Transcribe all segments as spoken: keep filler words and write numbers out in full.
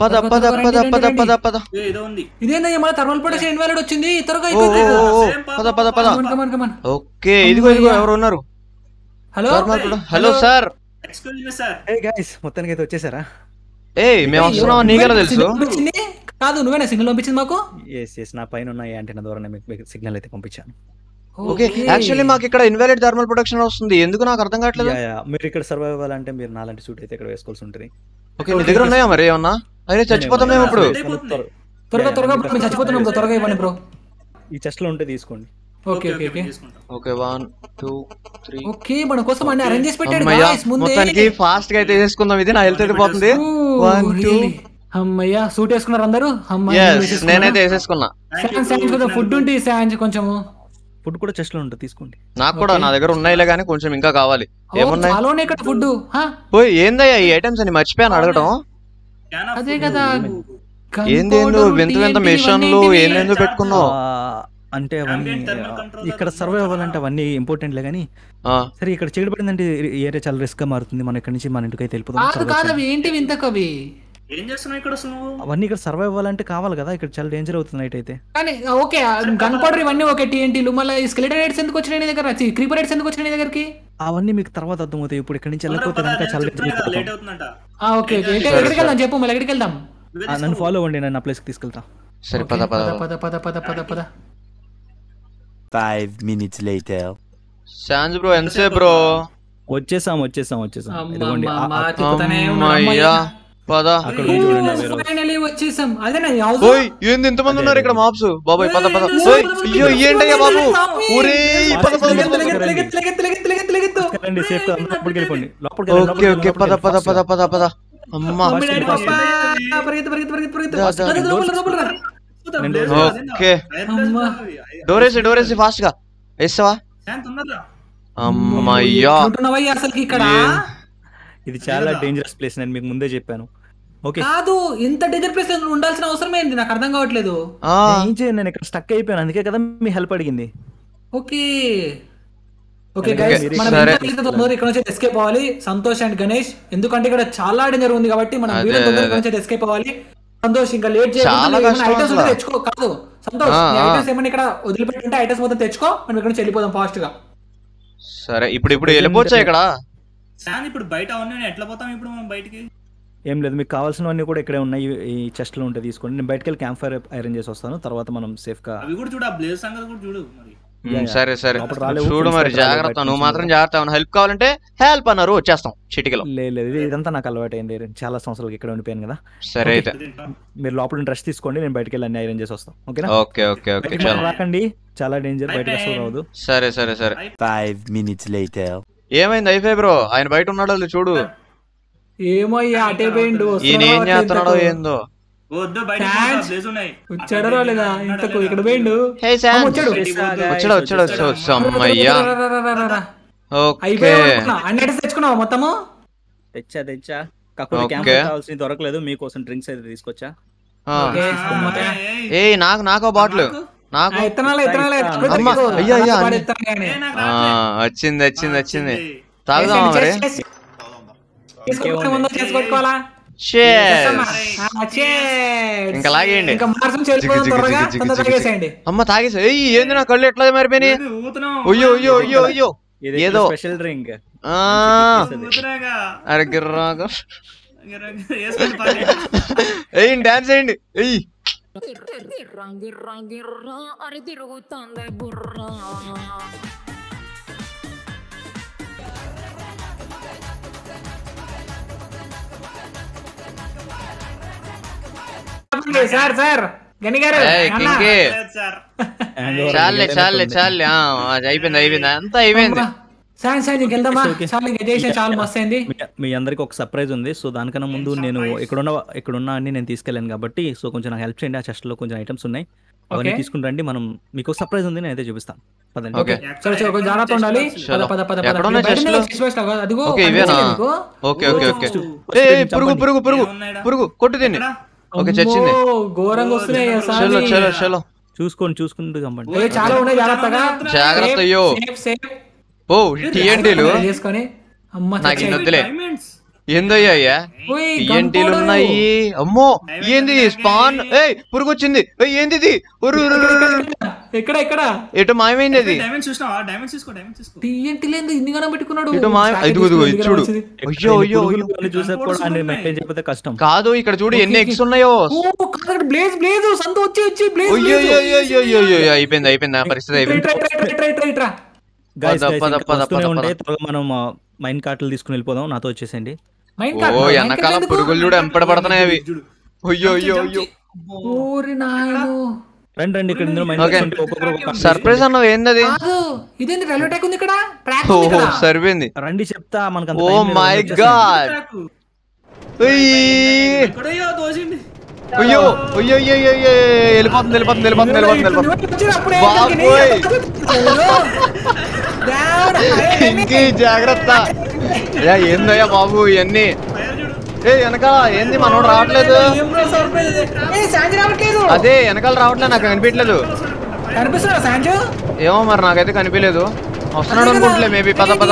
పద పద పద పద పద పద ఏ ఇదో ఉంది ఇదేందయ్య మన థర్మల్ ప్రొటెక్షన్ ఇన్వాలిడ్ వచ్చింది త్వరగా అయిపోయింది పద పద పద come on come on okay ఇదిగో ఇదిగో ఎవరు ఉన్నారు hello hello sir excuse me sir ఏ గైస్ మొత్తానికి అయితే వచ్చేసారా ఏ నేను వస్తున్నాను నీకేలా తెలుసు కాదు నువ్వేనా సిగ్నల్ పంపించింది మాకు yes yes నా పైన ఉన్న యాంటెన్నా ద్వారా నేను సిగ్నల్ అయితే పంపించాను ఓకే యాక్చువల్లీ మాకు ఇక్కడ ఇన్వాలిడ్ థర్మల్ ప్రొటెక్షన్ వస్తుంది ఎందుకు నాకు అర్థం కావట్లేదు యా యా మీరు ఇక్కడ సర్వైవ్ అవ్వాలంటే మీరు నాలంటి సూట్ అయితే ఇక్కడ వేసుకోవాల్సి ఉంటుంది ఓకే నీ దగ్గర ఉన్నాయా మరి ఏమన్నా అరే చచ్చిపోతాం మేము ఇప్పుడు త్వరగా త్వరగా మనం చచ్చిపోతున్నాం బ్రో త్వరగా ఇవ్వండి బ్రో ఈ చెస్ట్ లో ఉంటే తీసుకోండి okay okay okay okay one two three okay మన కోసం అన్ని అరేంజ్ చేసి పెట్టాడు గైస్ ముందే మొత్తానికి ఫాస్ట్ గా అయితే చేసుకుందాం ఇది నా హెల్త్ అయితే పోతుంది one two అమ్మయ్య సూట్ చేసుకున్నారు అందరూ అమ్మయ్య నేనైతే వేసేసుకున్నా సాంజ్ కొంచెం ఫుడ్ ఉంటే సాంజ్ కొంచెం ఫుడ్ కూడా చెస్ట్ లో ఉంటది తీసుకోండి నాకు కూడా నా దగ్గర ఉన్నాయిలే గానీ కొంచెం ఇంకా కావాలి ఏమున్నాయి అలోనే ఇక్కడ ఫుడ్ హ ఓయ్ ఏందయ్యా ఈ ఐటమ్స్ అన్ని మర్చిపోయాను అడగడం అదే కదా ఏందేందో వింత వింత మిషన్లు ఏందేందో పెట్టుకున్నావు అంటే అవన్నీ ఇక్కడ సర్వైవ్ అవ్వాలంటే అవన్నీ ఇంపార్టెంట్ లే గానీ సరే ఇక్కడ చీకటి పడిందంటే ఏరియా చాలా రిస్క్ గా మారుతుంది మనం ఇక్కడ నుంచి మన ఇంటికైతే వెళ్ళిపోతాం ఏం చేస్తున్నావు ఇక్కడ నువ్వు అవన్నీ ఇక్కడ సర్వైవ్ అవ్వాలంటే కావాలి కదా ఇక్కడ చాలా డేంజర్ అవుతుంది నైట్ అయితే కానీ ఓకే గన్ పౌడర్ ఇవన్నీ ఓకే టిఎన్టి లుమల స్కెలిటన్ హెడ్స్ ఎందుకు వచ్చేనే దగ్గర క్రీపర్ హెడ్స్ ఎందుకు వచ్చేనే దగ్గరికి అవన్నీ మీకు తర్వాత అర్థమవుతాయి ఇప్పుడు ఇక్కడ నుంచి వెళ్ళకపోతే ఇంకా చాలా లేట్ అవుతుందంట ఆ ఓకే ఓకే ఎక్కడికి వెళ్దాం చెప్పు మళ్ళీ ఎక్కడికి వెళ్దాం నన్ను ఫాలో అవ్వండి నేను ఆ ప్లేస్ కి తీసుకెళ్తా సరే పద పద పద పద పద పద పద five minutes later శాంజ్ బ్రో ఎన్సే బ్రో వచ్చేసాం వచ్చేసాం వచ్చేసాం ఇదిగోండి ఆ తిప్పుతనే ఉన్నామయ్యా పద అక్కడ చూడండి ఫైనల్లీ వచ్చేసాం అదే నా హౌస్ ఓయ్ ఏంది ఇంత మంది ఉన్నారు ఇక్కడ మాప్స్ బాబాయ్ పద పద ఓయ్ అయ్యో ఏంటయ్య బాబు ఒరే పద పద లెగెట్ లెగెట్ లెగెట్ లెగెట్ లెగెట్ రండి సేఫ్ గా లోపలికి వెళ్ళిపోండి లోపలికి వెళ్ళండి ఓకే ఓకే పద పద పద పద పద అమ్మా పరిగెత్తు పరిగెత్తు పరిగెత్తు పరిగెత్తు లోపల లోపల రా ఓకే అమ్మా డోరేసి డోరేసి ఫాస్ట్ గా ఏసవా శాంత్ ఉన్నారా అమ్మయ్యా ఉంటున్నావయ్య అసలుకి ఇక్కడ ఇది చాలా డేంజరస్ ప్లేస్ నేను మీకు ముందే చెప్పాను ఓకే కాదు ఇంత డేంజర్ ప్లేస్ లో ఉండాల్సిన అవసరం ఏంది నాకు అర్థం కావట్లేదు ఆ ఏం చేయ నేను ఇక్కడ స్టక్ అయిపోయాను అందుకే కదా మీ హెల్ప్ అడిగింది ఓకే ఓకే గైస్ మనం ఇంతకీతో తొందరగా ఇక్కడ నుంచి ఎస్కేప్ అవ్వాలి సంతోష్ అండ్ గణేష్ ఎందుకంటే ఇక్కడ చాలా డేంజర్ ఉంది కాబట్టి మనం వీడియో తొందరగా నుంచి ఎస్కేప్ అవ్వాలి సంతోష్ ఇంకా లేట్ చేయకుండా ఐటమ్స్ కూడా తెచ్చుకో కాదు సంతోష్ ఐటమ్స్ ఏమన్నా ఇక్కడ వదిలిపెట్టుంటే ఐటమ్స్ మొత్తం తెచ్చుకో మనం ఇక్కడ నుంచి వెళ్ళిపోదాం ఫాస్ట్ గా సరే ఇప్పుడు ఇప్పుడు వెళ్ళిపోవచ్చా ఇక్కడ సార్ ఇప్పుడు బయట ఉన్నాను ఎట్లా పోతాం ఇప్పుడు మనం బయటికి ఏం లేదు మీకు కావాల్సినవన్నీ కూడా ఇక్కడే ఉన్నాయి ఈ చెస్ట్ లో ఉంటాయి తీసుకోండి నేను బయటికి వెళ్ళి క్యాంప్ ఫైర్ అరేంజ్ చేసి వస్తాను తర్వాత మనం సేఫ్ గా అవి కూడా చూడు ఆ బ్లేజ్ సంగతి కూడా చూడు మరి సరే సరే చూడు మరి జాగ్రత్త నువ్వు మాత్రం జాగ్రత్త హెల్ప్ కావాలంటే హెల్ప్ అన్నారు వచ్చేస్తాం చిటికలో లేదు ఇదంతా నాకు అలవాటైంది చాలా సంవత్సరాలకి ఇక్కడ ఉండిపోయాను కదా సరే అయితే మీరు లోపల డ్రెస్ తీసుకోండి నేను బయటికి వెళ్ళి అన్ని అరేంజ్ చేసి వస్తాను ఓకేనా ఓకే ఓకే ఓకే రాకండి చాలా డేంజర్ బయట రావద్దు సరే సరే సరే five minutes later ఏమైంది అయిపోయి బ్రో ఆయన బయట ఉన్నాడో చూడు ఏమో ఈయన ఏం చేస్తున్నాడో ఏందో దొరకలేదు మీకోసం డ్రింక్స్ అయితే తీసుకొచ్చా ఏ నాకు నాకు బాటిల్ వచ్చింది వచ్చింది వచ్చింది తాగుదాం ఇంకా లాగేయండి అమ్మ తాగేసా ఏంది నా కళ్ళు ఎట్లా మారిపోయినాయి అయ్యో అయ్యో అయ్యో అయ్యో ఏదో స్పెషల్ డ్రింక్ అరే గిర్రాగా వేయండి డాన్స్ వేయండి వెయ్యి రంగి రంగి రా అరే తిరుగుతాంది బుర్రా సార్ సార్ గనిగారు చాలే చాలే చాలే అయిపోయింది అయిపోయింది అంతా అయిపోయింది మీ అందరికి ఒక సర్ప్రైజ్ ఉంది సో దానికన్నా ముందు నేను ఇక్కడున్న ఇక్కడున్నా అని నేను తీసుకెళ్ళాను కాబట్టి సో కొంచెం నాకు హెల్ప్ చేయండి ఆ చెస్ట్ లో కొంచెం ఐటమ్స్ ఉన్నాయి అవన్నీ తీసుకుంటండి మనం మీకు సర్ప్రైజ్ ఉంది నేను అయితే చూపిస్తాను చూసుకోండి చూసుకుంటూ జాగ్రత్త ఓ టిఎన్టీలు నాకు ఇన్నొద్దులే ఏందయ్యా టిఎన్టీలు ఉన్నాయి. అమ్మో ఏంది స్పాన్ ఏ పురుగొచ్చింది ఏంది ఎక్కడ ఎక్కడ ఎటు మాయమైంది అది టిఎన్టీలు ఏంది ఇన్నిగానే పెట్టుకున్నాడు ఇటు మాయ ఐదు చూడు అయ్యో అయ్యో చెప్పితే కష్టం కాదు ఇక్కడ చూడు ఎన్ని ఎక్స్ ఉన్నాయో బ్లేజ్ బ్లేజ్ సంతో వచ్చి వచ్చి బ్లేజ్ అయ్యో అయిపోయింది అయిపోయింది పరిస్థితి అయిపోయింది మనం మైన్ కార్ట్లు తీసుకుని వెళ్ళిపోదాం నాతో వచ్చేసండి పురుగులు చూడ ఎంపడ పడుతున్నాయి అవి రండి రండి ఇక్కడ సర్ప్రైజ్ అన్న ఏందది సరిపోయింది రండి చెప్తా మనకు ఓ మై గాడ్ అయ్యో అయ్యో అయ్యో వెళ్ళిపోతుంది వెళ్ళిపోతుంది వెళ్ళిపోతుంది వెళ్ళిపోతుంది జాగ్రత్త ఏందయ్యా బాబు ఇవన్నీ ఏ వెనకాల ఏంది మనోడు రావట్లేదు అదే వెనకాల రావట్లేదు నాకు కనిపించలేదు ఏమో మరి నాకైతే కనిపించలేదు వస్తున్నాడు అనుకుంటలే మేబీ పద పద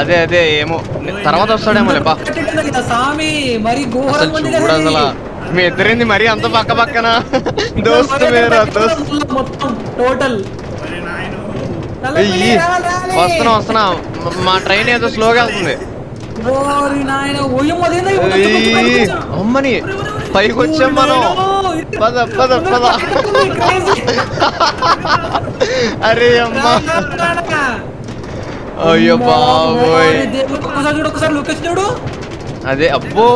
అదే అదే ఏమో తర్వాత వస్తాడేమో లేపా చూడసలా మీ ఇద్దరింది మరీ అంత పక్క పక్కన వస్తున్నా వస్తున్నా మా ట్రైన్ ఏదో స్లోగా వెళ్తుంది అమ్మని పైకి వచ్చాం మనం పద పద పద అరే అమ్మా అయ్యో బాబోయ్ అదే అబ్బో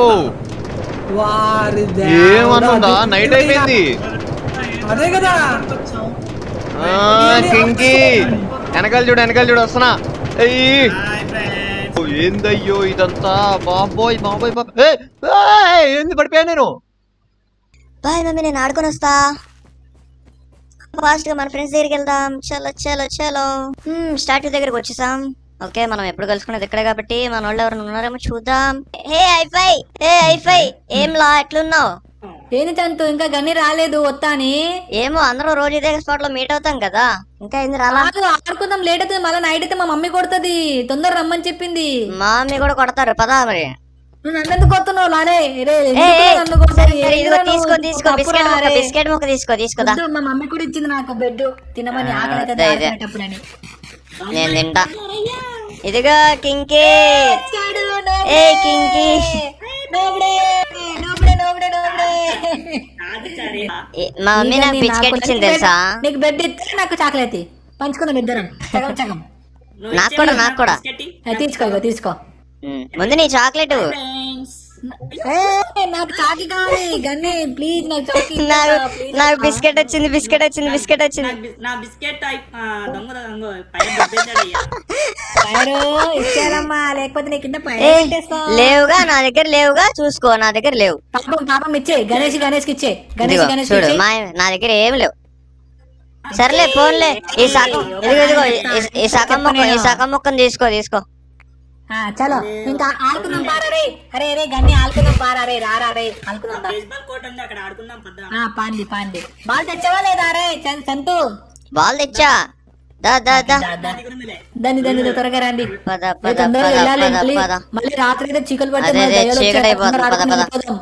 ఏమనుందా నైట్ అయిపోయింది అదే కదా కింకి వెనకాల చూడు వెనకాల చూడు వస్తున్నా అయ్యి ఏందయ్యో ఇదంతా బాబోయ్ బాబోయ్ బాబోయ్ ఏంది పడిపోయా నేను బాయ్ మమ్మీ నేను ఆడుకొని వస్తా ఫాస్ట్ గా మన ఫ్రెండ్స్ దగ్గరికి వెళ్దాం చలో చలో చలో స్టాట్యూ దగ్గరకు వచ్చేసాం ఓకే మనం ఎప్పుడు కలుసుకునేది ఇక్కడే కాబట్టి మన వాళ్ళు ఎవరైనా ఉన్నారేమో చూద్దాం హే ఐఫై హే ఐఫై ఏం లా ఎట్లున్నావు ఏంది తంతు ఇంకా గన్ని రాలేదు వస్తాని ఏమో అందరం రోజు ఇదే స్పాట్ లో మీట్ అవుతాం కదా ఇంకా ఏంది రాలేదు ఆడుకుందాం లేట్ అవుతుంది మళ్ళీ నైట్ అయితే మా మమ్మీ కొడుతుంది తొందర రమ్మని చెప్పింది మా మమ్మీ కూడా కొడతారు పదా మరి ఇదిగా కింకి మా మమ్మీ నాకు బిస్కెట్ ఇచ్చింది తెలుసా నీకు బెడ్ ఇస్తే నాకు చాక్లెట్ పంచుకుందాం ఇద్దరం నాకు కూడా నాకు కూడా తీసుకో తీసుకో ముందు నీ చాక్లెట్ నాకు బిస్కెట్ వచ్చింది బిస్కెట్ వచ్చింది బిస్కెట్ వచ్చింది లేవుగా నా దగ్గర లేవుగా చూసుకో నా దగ్గర లేవు గణేష్ గణేష్ ఇచ్చే గణేష్ గణేష్ నా దగ్గర ఏమి లేవు సరేలే ఫోన్లే ఈ సగం ఇదిగో ఈ సగం మొక్క ఈ సగం మొక్కను తీసుకో తీసుకో చలో ఇంకా ఆడుకుందాం పారా రే అరే రే గన్ని ఆడుకుందాం పారా రే రారా రే ఆడుకుందాం బేస్బాల్ కోర్ట్ ఉంది అక్కడ ఆడుకుందాం పద్దా పాండి పాండి బాల్ తెచ్చావా లేదా రే సంతు బాల్ తెచ్చా దా దా దా దాన్ని దాన్ని త్వరగా రండి పద పద పద మళ్ళీ రాత్రి అయితే చీకలు పడతాయి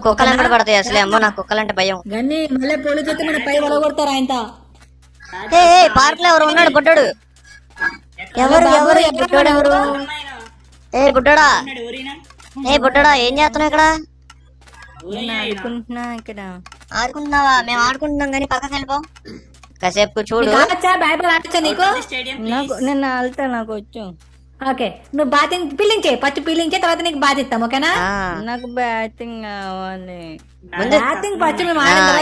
కుక్కలంటే పడతాయి అసలే అమ్మో నాకు కుక్కలంటే భయం గన్ని మళ్ళీ పోలీసు అయితే మన పై వలగొడతారు ఆయనతో పార్క్ లో ఎవరు ఉన్నాడు బుడ్డోడు ఎవరు ఎవరు బుడ్డోడు ఎవరు ఏ బుడ్డడా ఏ బుడ్డడా ఏం చేస్తున్నావు ఇక్కడ ఆడుకుంటున్నా ఇక్కడ ఆడుకుంటున్నావా మేము ఆడుకుంటున్నాం కానీ పక్కకి వెళ్ళిపో కాసేపు చూడు నేను వెళ్తా నాకు వచ్చు ఓకే నువ్వు బ్యాటింగ్ పీలింగ్ చేయి పచ్చి పీలింగ్ చేయి తర్వాత నీకు బాధ ఇస్తాం ఓకేనా నాకు బ్యాటింగ్ కావాలి బ్యాటింగ్ పచ్చి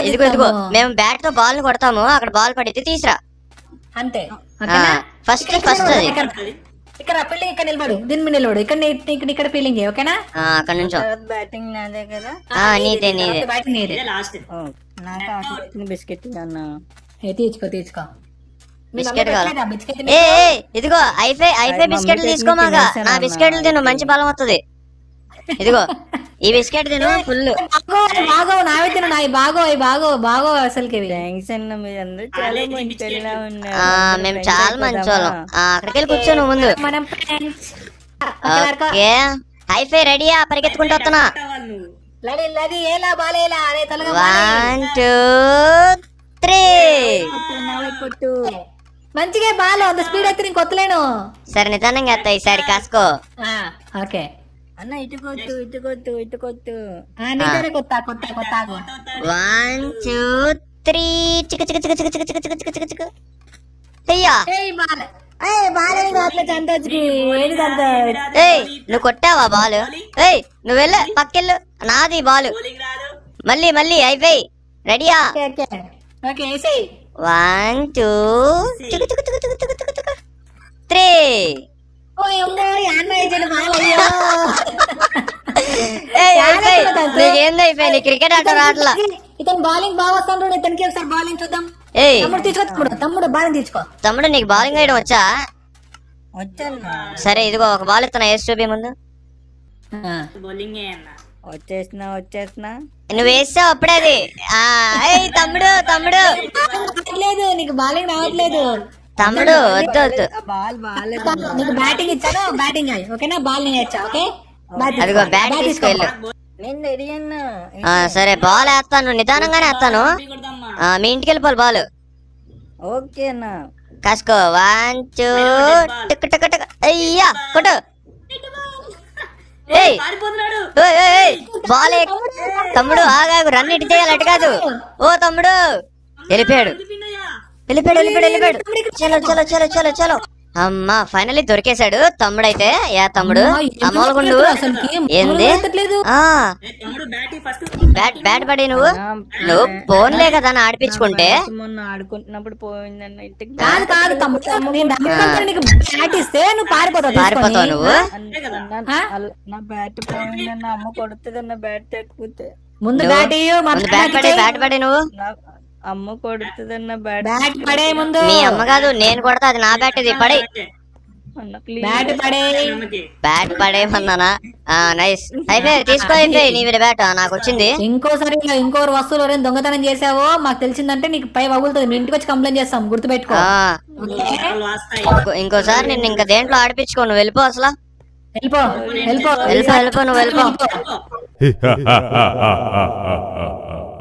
ఇదిగో ఇదిగో మేము బ్యాట్ తో బాల్ ని కొడతాము అక్కడ బాల్ పడితే తీసిరా అంతే ఫస్ట్ ఫస్ట్ ఇక్కడ ఫీల్డింగ్ ఇక్కడ నిలబడు దీని మీద నిలబడు ఇక్కడ ఇక్కడ ఫీల్డింగ్ ఓకేనా అక్కడ నుంచి బ్యాటింగ్ నాదే కదా నీదే నీదే బ్యాటింగ్ నీదే లాస్ట్ నాకు బిస్కెట్ అన్న ఏ తీసుకో తీసుకో బిస్కెట్ కావాలి ఏ ఇదిగో ఐఫై ఐఫై బిస్కెట్లు తీసుకోమాగా నా బిస్కెట్లు తిను మంచి బలం వస్తుంది ఇదిగో ఈ బిస్కెట్ తిను ఫుల్ బాగో బాగో నావి తిను నావి బాగో అయి బాగో బాగో అసలుకి థాంక్స్ అన్న మీరందరూ చాలా మంచిలా ఉన్నారు ఆ మేము చాలా మంచోళ్ళం ఆ అక్కడికి వెళ్ళి కూర్చోను ముందు మనం ఫ్రెండ్స్ ఓకే హైఫై రెడీయా పరిగెత్తుకుంటూ వస్తున్నా లడి లడి ఏలా బాలేలా అరే తలగ వన్ టూ త్రీ నావి కొట్టు మంచిగా బాలో అంత స్పీడ్ అయితే నేను కొట్టలేను సరే నిదానంగా అత్త ఈసారి కాస్కో ఆ ఓకే అన్న ఇటు కొట్టు ఇటు కొట్టు ఇటు కొట్టు ఆ నిదరే కొట్టా కొట్టా కొట్టా వన్ టూ త్రీ చిక చిక చిక చిక చిక చిక చిక చిక చిక తయ్యా ఏయ్ బాల్ ఏయ్ బాల్ నాట్ల చందోజ్కి ఏది చందోజ్ ఏయ్ నువ్వు కొట్టావా బాల్ ఏయ్ నువ్వు వెళ్ళు పక్కెళ్ళు నాది బాల్ మళ్ళీ మళ్ళీ అయిపోయి రెడీయా ఓకే ఓకే ఓకే ఏసేయ్ వన్ టూ త్రీ ఓయ్ ఓయ్ అన్నయ్య జన బాలయ్య ఏయ్ అన్నయ్య నీకేంది అయిపోయింది క్రికెట్ ఆట రాట్లా ఇతను బౌలింగ్ బాగా వస్తుండు ఇతనికి ఒకసారి బౌలింగ్ చూద్దాం ఏయ్ తమ్ముడు తీసుకో తమ్ముడు తమ్ముడు బౌలింగ్ తీసుకో తమ్ముడు నీకు బౌలింగ్ వేయడం వచ్చా వచ్చన్నా సరే ఇదిగో ఒక బాల్ ఇతను వేసి చూపి ముందు ఆ బౌలింగ్ ఏయన్న వచ్చేసినా వచ్చేసినా నువ్వు వేసావు అప్పుడే అది ఆ ఏయ్ తమ్ముడు తమ్ముడు లేదు నీకు బౌలింగ్ రావట్లేదు తమ్ముడు వద్దు వద్దు బాల్ బాల్ నీకు బ్యాటింగ్ ఇచ్చాను బ్యాటింగ్ అయ్యి ఓకేనా బాల్ నేను ఇచ్చా ఓకే అదిగో బ్యాట్ తీసుకెళ్ళు నేను రెడీ అన్న ఆ సరే బాల్ వేస్తాను నిదానంగానే వేస్తాను ఆ మీ ఇంటికి వెళ్ళిపోవాలి బాల్ ఓకే అన్న కాసుకో one two tick tick tick అయ్యా కొట్టు ఏయ్ పారిపోతున్నాడు ఏయ్ ఏయ్ బాల్ తమ్ముడు ఆగాగు రన్ ఇట్ చేయాలి అట కాదు ఓ తమ్ముడు వెళ్ళిపోయాడు వెళ్ళిపోయాడు వెళ్ళిపోయాడు చలో చలో చలో చలో చలో అమ్మా ఫైనల్లీ దొరికేశాడు తమ్ముడు అయితే యా తమ్ముడు అమ్మోలగుండు ఏంది బ్యాట్ బ్యాట్ పడి నువ్వు నువ్వు పోన్లే కదా అని ఆడిపించుకుంటే మొన్న ఆడుకుంటున్నప్పుడు పోయిందన్న ఇంటికి పారిపోతావు నువ్వు అమ్మ కొడుతుందన్న బ్యాట్ తక్కువతే ముందు బ్యాట్ బ్యాట్ పడి బ్యాట్ పడి నువ్వు అమ్మ కొడుతుందన్న బ్యాట్ బ్యాట్ పడే ముందు మీ అమ్మ కాదు నేను కొడతా అది నా బ్యాట్ ఇది పడే బ్యాట్ పడే బ్యాట్ పడేమన్నానా ఆ నైస్ అయిపోయి తీసుకో అయిపోయి నీ బ్యాట్ నాకు వచ్చింది ఇంకోసారి ఇంకో వస్తువులు ఎవరైనా దొంగతనం చేసావో మాకు తెలిసిందంటే నీకు పై వగులుతుంది మీ ఇంటికి వచ్చి కంప్లైంట్ చేస్తాం గుర్తుపెట్టుకో ఇంకోసారి నేను ఇంకా దేంట్లో ఆడిపించుకో నువ్వు వెళ్ళిపో అసలు వెళ్ళిపో వెళ్ళిపో వెళ్ళిపో వెళ్ళిపో నువ్వు వెళ్ళిపో